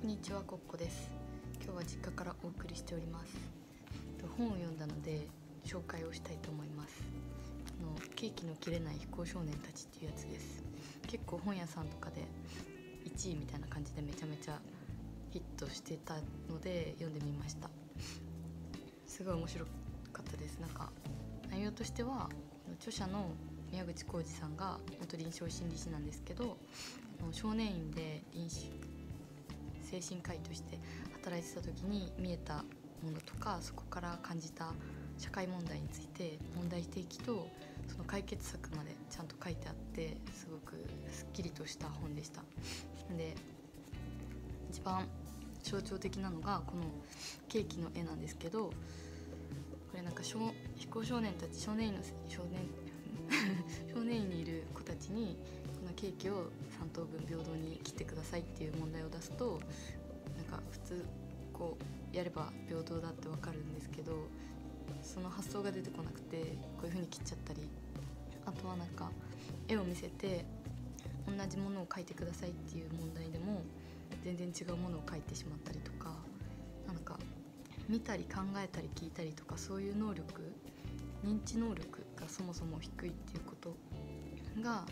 こんにちは、コッコです。今日は実家からお送りしております。本を読んだので紹介をしたいと思います。ケーキの切れない非行少年たちっていうやつです。結構本屋さんとかで1位みたいな感じでめちゃめちゃヒットしてたので読んでみました。すごい面白かったです。なんか内容としては著者の宮口浩二さんが元臨床心理士なんですけど、少年院で精神科医として働いてた時に見えたものとか、そこから感じた社会問題について問題提起とその解決策までちゃんと書いてあって、すごくすっきりとした本でした。で、一番象徴的なのがこのケーキの絵なんですけど、これなんか非行少年たち少年院にいる子たちにこのケーキを3等分平等に切ってくださいっていう問題を出すと、なんか普通こうやれば平等だってわかるんですけど、その発想が出てこなくてこういう風に切っちゃったり、あとはなんか絵を見せて同じものを描いてくださいっていう問題でも全然違うものを描いてしまったりとか、なんか見たり考えたり聞いたりとか、そういう能力、認知能力がそもそも低いっていうことが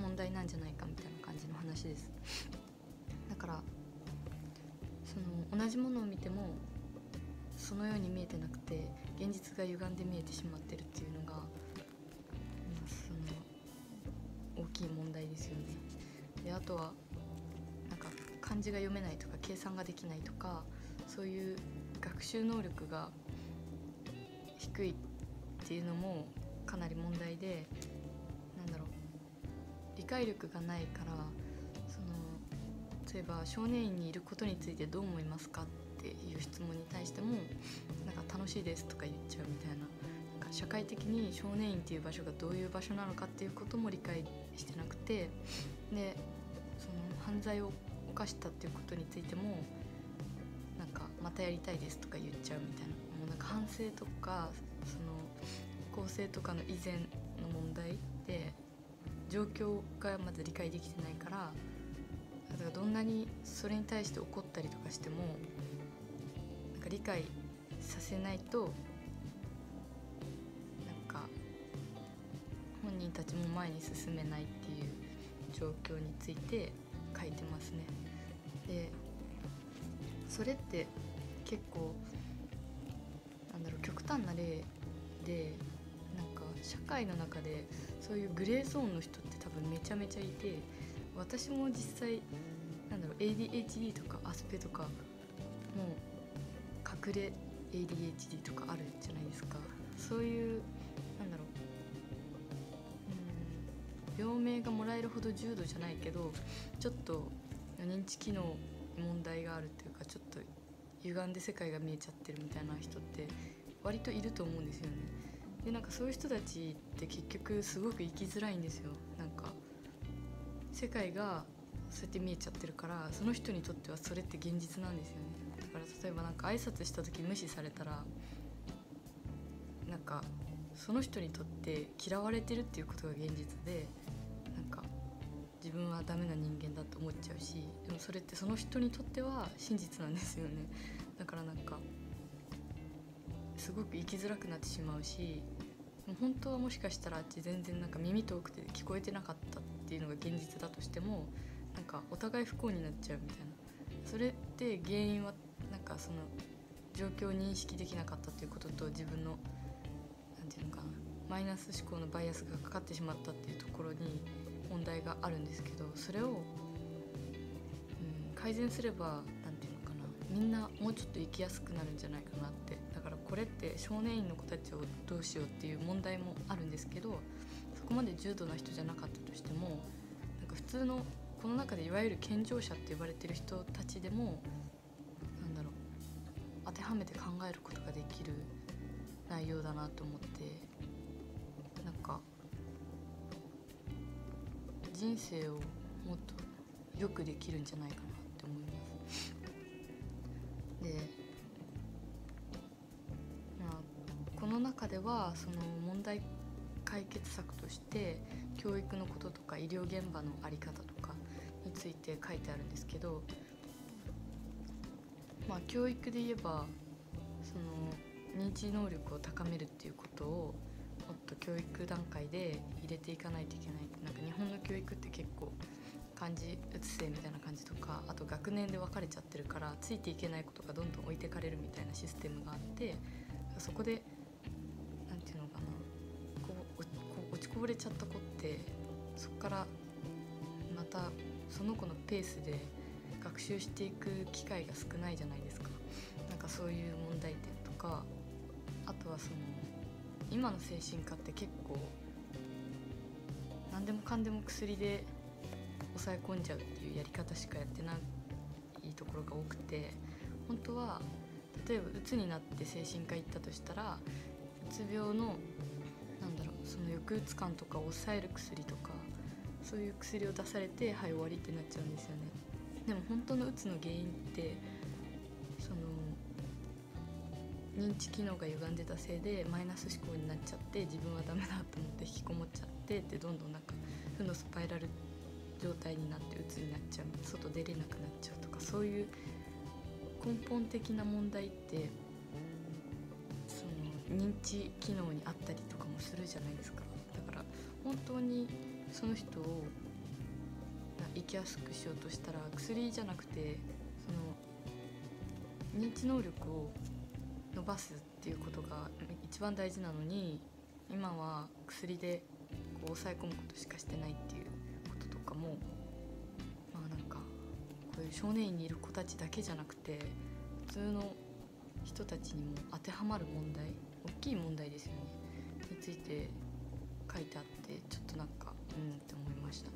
問題なんじゃないかみたいな感じの話です。だからその同じものを見てもそのように見えてなくて、現実が歪んで見えてしまってるっていうのが大きい問題ですよね。で、あとはなんか漢字が読めないとか計算ができないとか、そういう学習能力が低いっていうのもかなり問題で、理解力がないから、例えば少年院にいることについてどう思いますかっていう質問に対しても、なんか楽しいですとか言っちゃうみたいな、なんか社会的に少年院っていう場所がどういう場所なのかっていうことも理解してなくて、でその犯罪を犯したっていうことについてもなんかまたやりたいですとか言っちゃうみたいな、もうなんか反省とかその構成とかの以前の問題で状況がまず理解できてないから、だからどんなにそれに対して怒ったりとかしてもなんか理解させないと、なんか本人たちも前に進めないっていう状況について書いてますね。で、それって結構極端な例で、なんか社会の中でそういうグレーゾーンの人って多分めちゃめちゃいて、私も実際ADHD とかアスペとかもう隠れ ADHD とかあるじゃないですか。そういう病名がもらえるほど重度じゃないけど、ちょっと認知機能に問題があるっていうか、ちょっと歪んで世界が見えちゃってるみたいな人って割といると思うんですよね。で、なんかそういう人たちって結局すごく生きづらいんですよ。なんか世界がそうやって見えちゃってるから、その人にとってはそれって現実なんですよね。だから例えばなんか挨拶した時無視されたら、なんかその人にとって嫌われてるっていうことが現実で、なんか自分はダメな人間だと思っちゃうし、でもそれってその人にとっては真実なんですよね。だからなんかすごく生きづらくなってしまうし、本当はもしかしたら全然なんか耳遠くて聞こえてなかったっていうのが現実だとしても、なんかお互い不幸になっちゃうみたいな。それって原因はなんかその状況を認識できなかったということと、自分のなんていうのかな、マイナス思考のバイアスがかかってしまったっていうところに問題があるんですけど、それを、改善すればなんていうのかな、みんなもうちょっと生きやすくなるんじゃないかなって。だからこれって少年院の子たちをどうしようっていう問題もあるんですけど、そこまで重度な人じゃなかったとしても、なんか普通のこの中でいわゆる健常者って呼ばれてる人たちでも当てはめて考えることができる内容だなと思って、なんか人生をもっとよくできるんじゃないかなって思います。で、この中ではその問題解決策として教育のこととか医療現場の在り方とかについて書いてあるんですけど、まあ、教育で言えばその認知能力を高めるっていうことをもっと教育段階で入れていかないといけない。なんか日本の教育って結構漢字写せみたいな感じとか、あと学年で分かれちゃってるからついていけないことがどんどん置いてかれるみたいなシステムがあって、そこでなんていうのかな、こう落ちこぼれちゃった子ってそこからまたその子のペースで学習していく機会が少ないじゃないですか。なんかそういう問題点とか、あとはその今の精神科って結構何でもかんでも薬で抑え込んじゃうっていうやり方しかやってないところが多くて、本当は例えばうつになって精神科行ったとしたら、うつ病のその抑うつ感とかを抑える薬とか、そういう薬を出されてはい終わりってなっちゃうんですよね。でも本当のうつの原因ってその認知機能が歪んでたせいでマイナス思考になっちゃって、自分はダメだと思って引きこもっちゃってって、どんどんなんか負のスパイラル状態になってうつになっちゃう、外出れなくなっちゃうとか、そういう根本的な問題ってその認知機能にあったりとかもするじゃないですか。だから本当にその人を生きやすくしようとしたら、薬じゃなくてその認知能力を伸ばすっていうことが一番大事なのに、今は薬でこう抑え込むことしかしてないっていうこととかも、まあなんかこういう少年院にいる子たちだけじゃなくて普通の人たちにも当てはまる問題、大きい問題ですよね、について書いてあって、ちょっとなんかうんって思いました。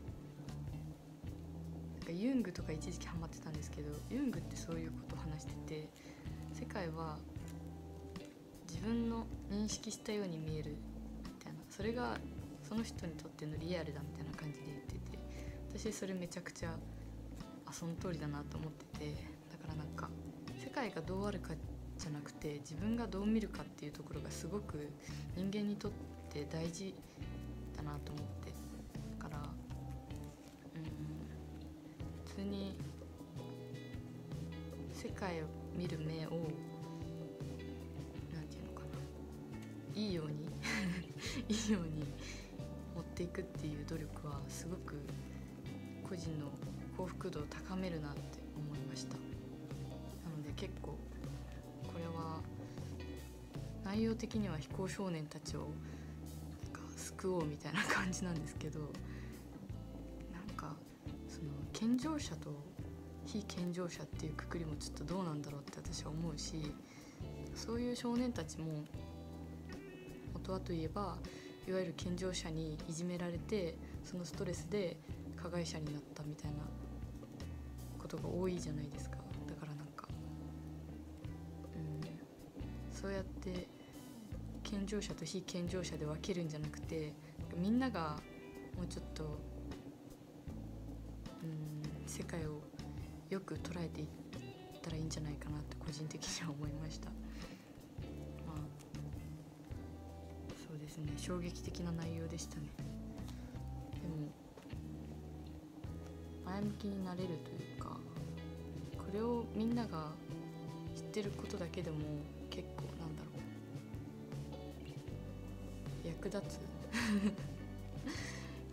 なんかユングとか一時期ハマってたんですけど、ユングってそういうことを話してて、世界は自分の認識したように見えるみたいな、それがその人にとってのリアルだみたいな感じで言ってて、私それめちゃくちゃその通りだなと思ってて、だからなんか世界がどうあるかじゃなくて自分がどう見るかっていうところがすごく人間にとって大事だなと思って、だから普通に世界を見る目をいいようにいいように持っていくっていう努力はすごく個人の幸福度を高めるなって思いました。なので結構これは内容的には非行少年たちをなんか救おうみたいな感じなんですけど、なんかその健常者と非健常者っていうくくりもちょっとどうなんだろうって私は思うし、そういう少年たちも元はといえばいわゆる健常者にいじめられて、そのストレスで加害者になったみたいなことが多いじゃないですか。だからなんか、そうやって健常者と非健常者で分けるんじゃなくて、みんながもうちょっと、世界をよく捉えていったらいいんじゃないかなって個人的には思いました。衝撃的な内容でしたね。でも前向きになれるというか、これをみんなが知ってることだけでも結構なんだろう、役立つ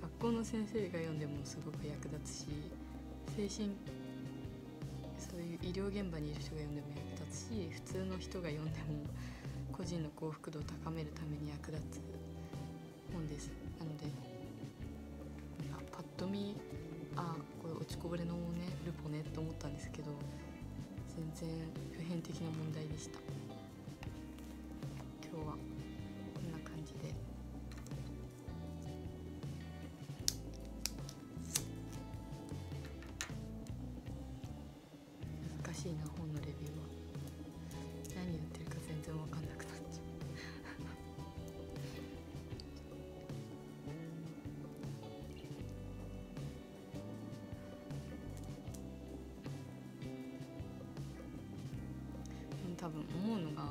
学校の先生が読んでもすごく役立つし、そういう医療現場にいる人が読んでも役立つし、普通の人が読んでも個人の幸福度を高めるために役立つ本です。なのでパッと見これ落ちこぼれのねルポねと思ったんですけど、全然普遍的な問題でした。今日はこんな感じで難しいな、本のレビューは何言ってるか全然分かんなくなっちゃう多分思うのが、なん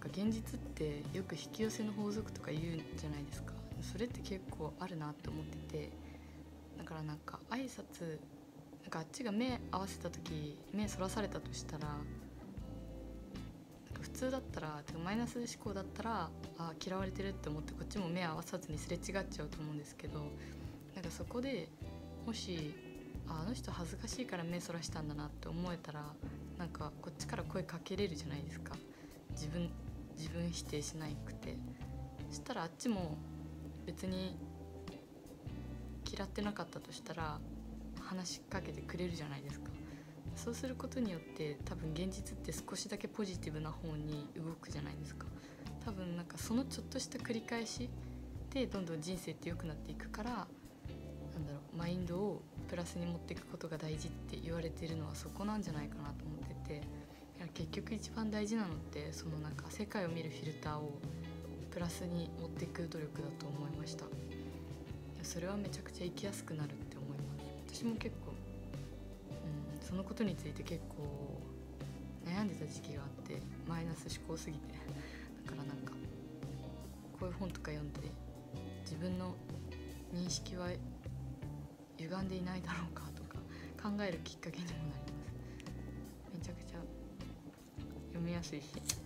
か現実ってよく引き寄せの法則とか言うじゃないですか。それって結構あるなって思ってて、だからなんか挨拶かあっちが目合わせた時目そらされたとしたら、普通だったらマイナス思考だったらあ嫌われてるって思ってこっちも目合わさずにすれ違っちゃうと思うんですけど、なんかそこでもし あの人恥ずかしいから目そらしたんだなって思えたら、なんかこっちから声かけれるじゃないですか、自分否定しなくて。そしたらあっちも別に嫌ってなかったとしたら話しかけてくれるじゃないですか。そうすることによって多分現実って少しだけポジティブな方に動くじゃないですか。多分なんかそのちょっとした繰り返しでどんどん人生って良くなっていくから、なんだろうマインドをプラスに持っていくことが大事って言われてるのはそこなんじゃないかなと思ってて、結局一番大事なのってそのなんか世界を見るフィルターをプラスに持っていく努力だと思いました。それはめちゃくちゃ生きやすくなるって思います。私も結構そのことについて結構悩んでた時期があって、マイナス思考すぎてだからなんかこういう本とか読んで自分の認識は歪んでいないだろうかとか考えるきっかけにもなります。めちゃくちゃ読みやすいし。